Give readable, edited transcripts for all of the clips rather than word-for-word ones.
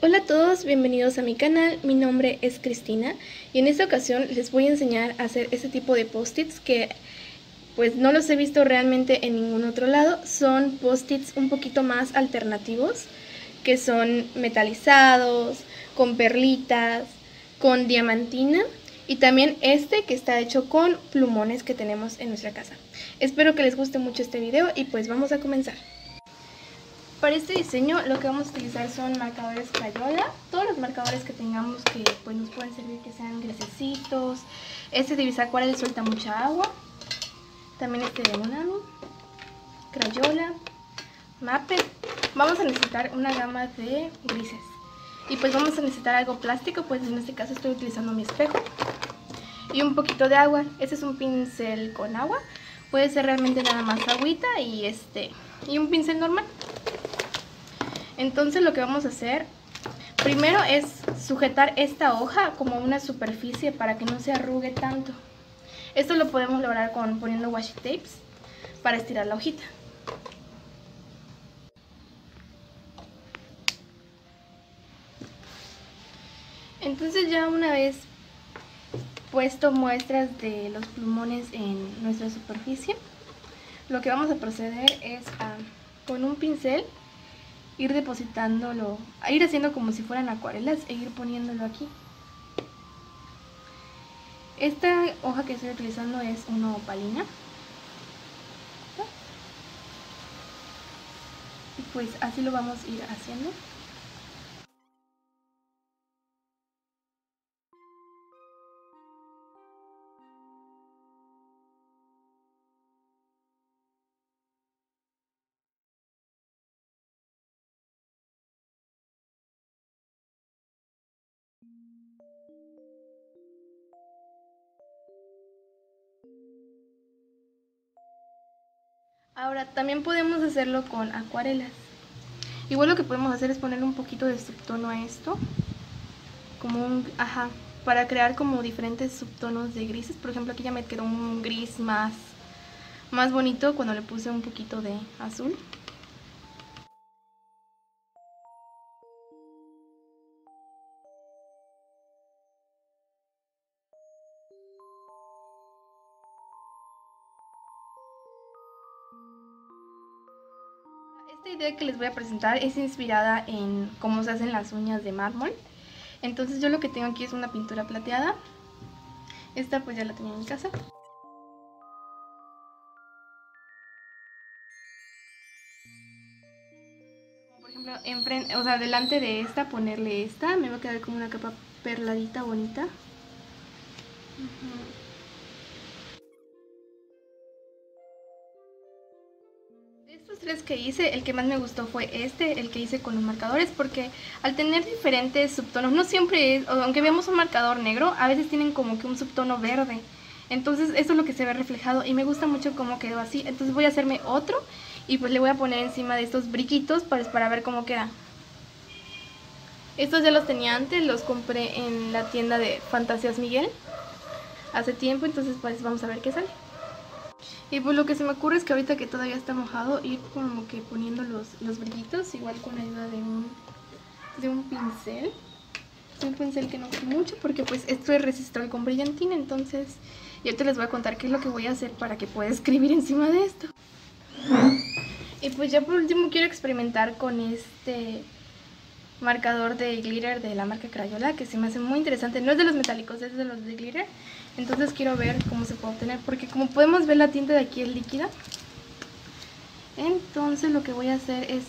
Hola a todos, bienvenidos a mi canal, mi nombre es Cristina y en esta ocasión les voy a enseñar a hacer este tipo de post-its que pues no los he visto realmente en ningún otro lado. Son post-its un poquito más alternativos, que son metalizados, con perlitas, con diamantina y también este que está hecho con plumones que tenemos en nuestra casa. Espero que les guste mucho este video y pues vamos a comenzar. Para este diseño lo que vamos a utilizar son marcadores Crayola, todos los marcadores que tengamos que pues, nos pueden servir, que sean grisecitos. Este de Bisacuarel suelta mucha agua, también este de Monami, Crayola, Maped. Vamos a necesitar una gama de grises y pues vamos a necesitar algo plástico, pues en este caso estoy utilizando mi espejo y un poquito de agua. Este es un pincel con agua, puede ser realmente nada más agüita y, un pincel normal. Entonces lo que vamos a hacer primero es sujetar esta hoja como una superficie para que no se arrugue tanto. Esto lo podemos lograr con poniendo washi tapes para estirar la hojita. Entonces ya una vez puesto muestras de los plumones en nuestra superficie, lo que vamos a proceder es a, con un pincel, ir depositándolo, ir haciendo como si fueran acuarelas e ir poniéndolo aquí. Esta hoja que estoy utilizando es una opalina. Y pues así lo vamos a ir haciendo. Ahora también podemos hacerlo con acuarelas. Igual lo que podemos hacer es ponerle un poquito de subtono a esto, como un, para crear como diferentes subtonos de grises. Por ejemplo, aquí ya me quedó un gris más bonito cuando le puse un poquito de azul. Esta idea que les voy a presentar es inspirada en cómo se hacen las uñas de mármol. Entonces yo lo que tengo aquí es una pintura plateada. Esta pues ya la tenía en mi casa. Por ejemplo, enfrente, o sea, delante de esta ponerle esta, me va a quedar como una capa perladita bonita. Tres que hice, el que más me gustó fue este, el que hice con los marcadores, porque al tener diferentes subtonos, no siempre es, aunque veamos un marcador negro, a veces tienen como que un subtono verde, entonces eso es lo que se ve reflejado y me gusta mucho cómo quedó así. Entonces voy a hacerme otro y pues le voy a poner encima de estos briquitos para ver cómo queda. Estos ya los tenía antes, los compré en la tienda de Fantasías Miguel hace tiempo, entonces pues vamos a ver qué sale. Y pues lo que se me ocurre es que ahorita que todavía está mojado, ir como que poniendo los brillitos, igual con ayuda de un pincel. Es un pincel que no uso mucho porque pues esto es resistol con brillantina, entonces yo te les voy a contar qué es lo que voy a hacer para que pueda escribir encima de esto. Y pues ya por último quiero experimentar con este marcador de glitter de la marca Crayola, que se me hace muy interesante. No es de los metálicos, es de los de glitter, entonces quiero ver cómo se puede obtener, porque como podemos ver la tinta de aquí es líquida. Entonces lo que voy a hacer es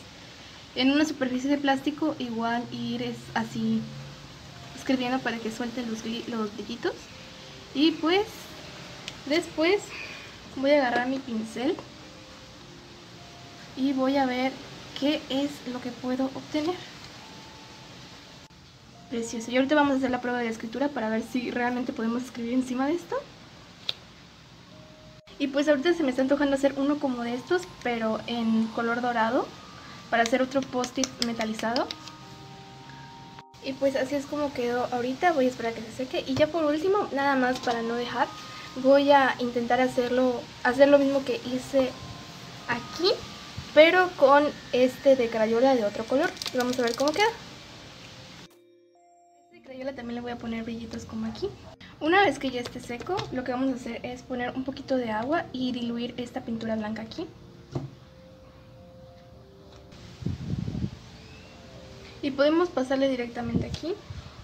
en una superficie de plástico igual ir así escribiendo para que suelten los brillitos. Y pues después voy a agarrar mi pincel y voy a ver qué es lo que puedo obtener. Precioso. Y ahorita vamos a hacer la prueba de escritura para ver si realmente podemos escribir encima de esto. Y pues ahorita se me está antojando hacer uno como de estos, pero en color dorado, para hacer otro post-it metalizado. Y pues así es como quedó ahorita. Voy a esperar a que se seque. Y ya por último, nada más para no dejar, voy a intentar hacer lo mismo que hice aquí, pero con este de Crayola de otro color. Y vamos a ver cómo queda. Crayola también le voy a poner brillitos como aquí. Una vez que ya esté seco, lo que vamos a hacer es poner un poquito de agua y diluir esta pintura blanca aquí. Y podemos pasarle directamente aquí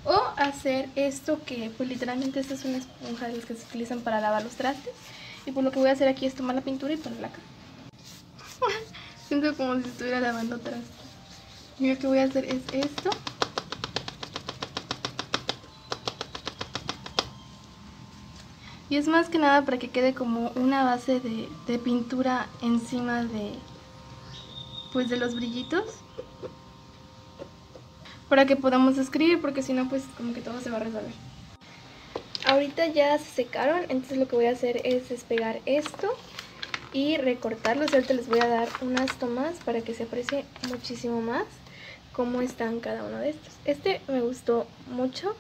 o hacer esto que, pues literalmente esta es una esponja de las que se utilizan para lavar los trastes. Y pues lo que voy a hacer aquí es tomar la pintura y ponerla acá. Siento como si estuviera lavando trastes. Yo lo que voy a hacer es esto. Y es más que nada para que quede como una base de pintura encima de, pues, de los brillitos. Para que podamos escribir, porque si no, pues como que todo se va a resolver. Ahorita ya se secaron, entonces lo que voy a hacer es despegar esto y recortarlos. Ahorita les voy a dar unas tomas para que se aprecie muchísimo más cómo están cada uno de estos. Este me gustó mucho.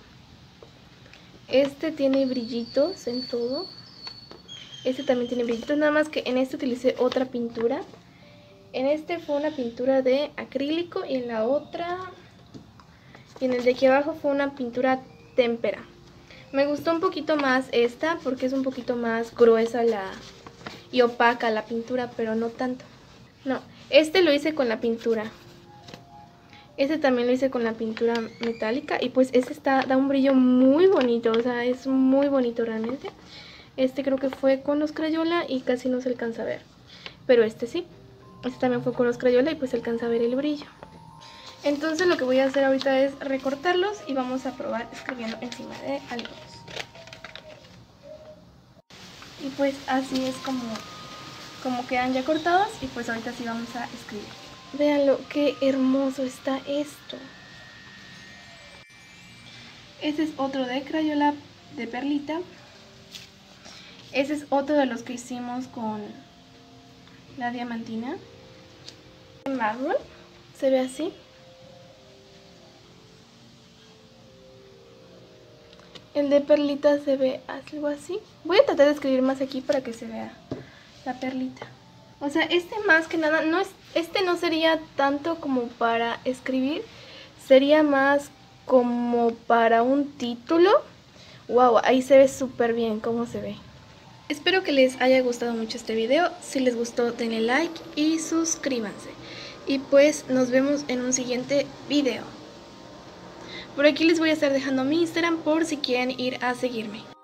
Este tiene brillitos en todo. Este también tiene brillitos, nada más que en este utilicé otra pintura. En este fue una pintura de acrílico y en la otra... y en el de aquí abajo fue una pintura témpera. Me gustó un poquito más esta porque es un poquito más gruesa y opaca la pintura, pero no tanto. No, este lo hice con la pintura. Este también lo hice con la pintura metálica y pues este da un brillo muy bonito, o sea, es muy bonito realmente. Este creo que fue con los Crayola y casi no se alcanza a ver, pero este sí. Este también fue con los Crayola y pues se alcanza a ver el brillo. Entonces lo que voy a hacer ahorita es recortarlos y vamos a probar escribiendo encima de algunos. Y pues así es como quedan ya cortados y pues ahorita sí vamos a escribir. Véanlo, qué hermoso está esto. Este es otro de Crayola de perlita. Este es otro de los que hicimos con la diamantina. En mármol, se ve así. El de perlita se ve algo así. Voy a tratar de escribir más aquí para que se vea la perlita. O sea, este más que nada, este no sería tanto como para escribir, sería más como para un título. Wow, ahí se ve súper bien cómo se ve. Espero que les haya gustado mucho este video, si les gustó denle like y suscríbanse. Y pues nos vemos en un siguiente video. Por aquí les voy a estar dejando mi Instagram por si quieren ir a seguirme.